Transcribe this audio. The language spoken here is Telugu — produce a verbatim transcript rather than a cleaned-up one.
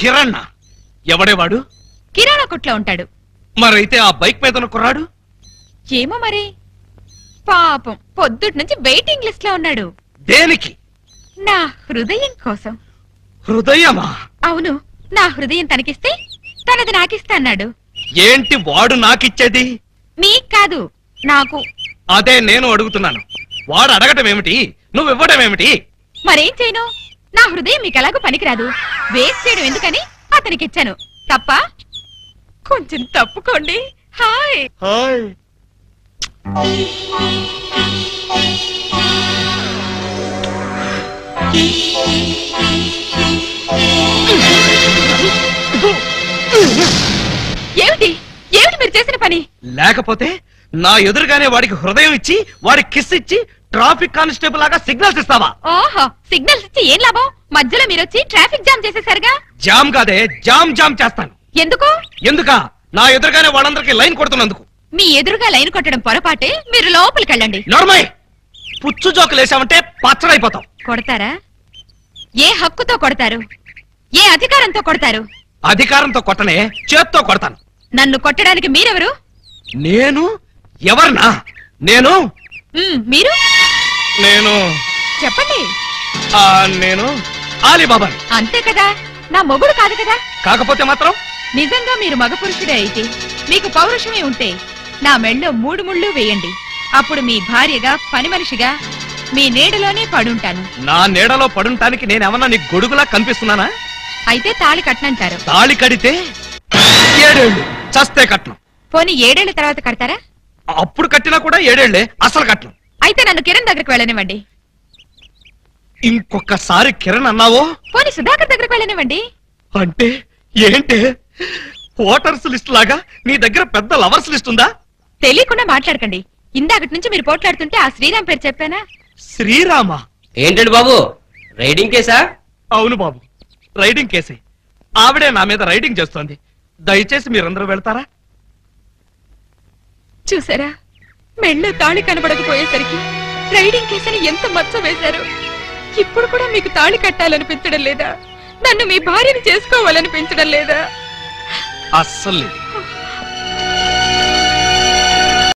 కిరణ్ ఎవడేవాడు? కిరాణా కొట్లో ఉంటాడు. మరైతే ఆ బైక్ మీద కుర్రాడు ఏమో మరి, పాపం పొద్దుటి నుంచి వెయిటింగ్ లిస్ట్ లో ఉన్నాడు. దేనికి? నా హృదయం కోసం. హృదయమా? అవును, నా హృదయం తనకిస్తే తనది నాకిస్తా అన్నాడు. ఏంటి వాడు నాకిచ్చేది? మీకు కాదు, నాకు. అదే నేను అడుగుతున్నాను, వాడు అడగటం ఏమిటి, నువ్వు ఇవ్వడం ఏమిటి? మరేం చేయను, నా హృదయం మీకు ఎలాగో పనికిరాదు, వేస్ట్ చేయడం ఎందుకని అతనికి ఇచ్చాను తప్ప. కొంచెం తప్పుకోండి. Hi hi. ఏమిటి ఏమిటి మీరు చేసిన పని? లేకపోతే నా ఎదురుగానే వాడికి హృదయం ఇచ్చి వాడి కిస్ ఇచ్చి ట్రాఫిక్ కానిస్టేబుల్ లాగా సిగ్నల్స్ ఇస్తావా? ఓహో, సిగ్నల్స్ ఇచ్చి ఏం లాభం? మధ్యలో మీరు వచ్చి ట్రాఫిక్ జామ్ చేసేసరిగా. జామ్ కాదే, జామ్ జామ్ చేస్తాను. ఎందుకు? ఎందుకా? నా ఎదురుగానే వాళ్ళందరికీ లైన్ కొడుతున్నందుకు. మీ ఎదురుగా లైన్ కొట్టడం పొరపాటే, మీరు లోపలికి వెళ్ళండి. నోర్మై, పుచ్చు జోకులు వేసామంటే పచ్చడైపోతాం. కొడతారా? ఏ హక్కుతో కొడతారు? ఏ అధికారంతో కొడతారు? అధికారంతో కొట్టనే, చేత్తో కొడతాను. నన్ను కొట్టడానికి మీరెవరు? నేను ఎవర్నా? నేను మీరు నేను చెప్పండి. నేను ఆలీబాబా. అంతే కదా, నా మొగుడు కాదు కదా. కాకపోతే మాత్రం నిజంగా మీరు మగ పురుషుడే అయితే, మీకు పౌరుషమే ఉంటే నా మెళ్ళో మూడు ముళ్ళు వేయండి. అప్పుడు మీ భార్యగా పని మనిషిగా మీ నీడలోనే పడుంటాను. నా నీడలో పడుంటానికి నేనేమన్నా నీకు గొడుగులా కనిపిస్తున్నానా? అయితే తాళి కట్టనంటారు. తాళి కడితే ఏడేళ్ళు, చస్తే కట్టను. పోనీ ఏడేళ్ల తర్వాత కడతారా? అప్పుడు కట్టినా కూడా ఏడేళ్లే, అసలు కట్టను. అయితే నన్ను కిరణ్ దగ్గరికి వెళ్ళనివ్వండి. ఇంకొకసారి కిరణ్ అన్నావో. పోనీ సుధాకర్ దగ్గరికి వెళ్ళనివ్వండి. అంటే ఏంటే, ఓటర్స్ లిస్ట్ లాగా నీ దగ్గర పెద్ద లవర్స్ లిస్ట్ ఉందా? తెలియకుండా మాట్లాడకండి. ఇందాకటి నుంచి మీరు పోట్లాడుతుంటే ఆ శ్రీరామ్ పేరు చెప్పానా? శ్రీరామా? ఏంటండి బాబు, రైడింగ్ కేసా? అవును బాబు, రైడింగ్ కేసే. ఆవిడే నా మీద రైడింగ్ చేస్తోంది. దయచేసి మీరందరూ వెళ్తారా? చూసారా, మెళ్ళో తాళి కనబడకపోయేసరికి రైడింగ్ కేసుని ఎంత మచ్చ వేశారు. ఇప్పుడు కూడా మీకు తాళి కట్టాలనిపించడం లేదా? నన్ను మీ భార్యని చేసుకోవాలనిపించడం లేదా? అస్సలు లేదు.